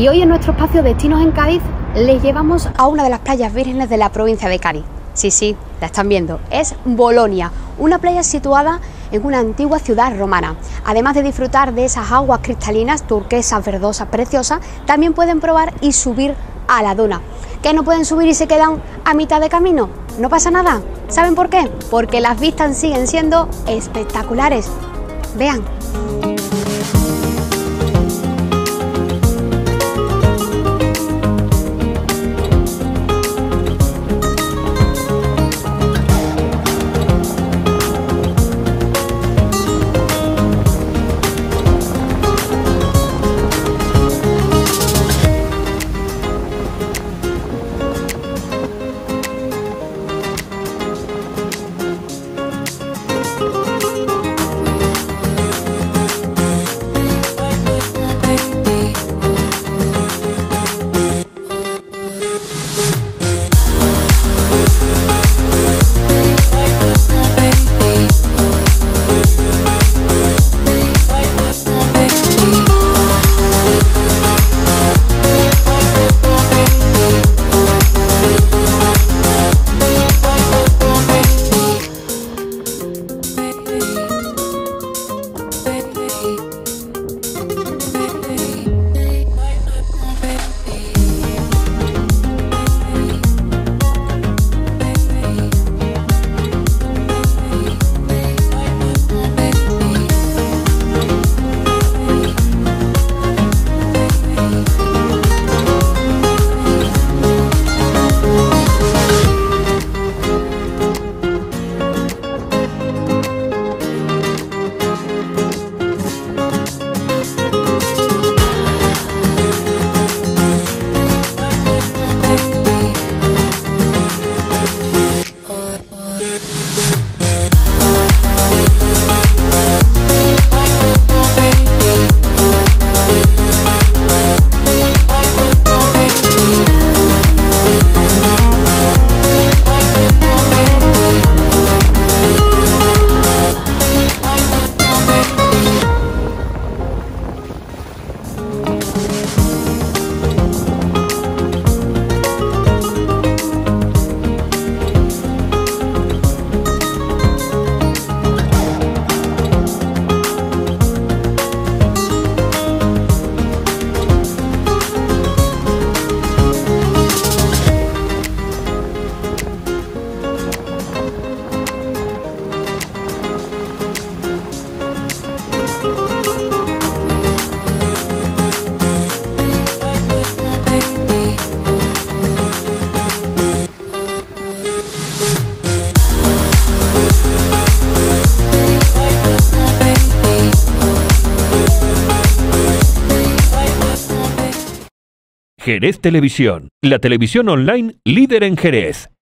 Y hoy en nuestro espacio Destinos en Cádiz les llevamos a una de las playas vírgenes de la provincia de Cádiz. Sí, la están viendo, es Bolonia, una playa situada en una antigua ciudad romana. Además de disfrutar de esas aguas cristalinas, turquesas, verdosas, preciosas, también pueden probar y subir a la duna. ¿Que no pueden subir y se quedan a mitad de camino? No pasa nada. ¿Saben por qué? Porque las vistas siguen siendo espectaculares. Vean. Jerez Televisión, la televisión online líder en Jerez.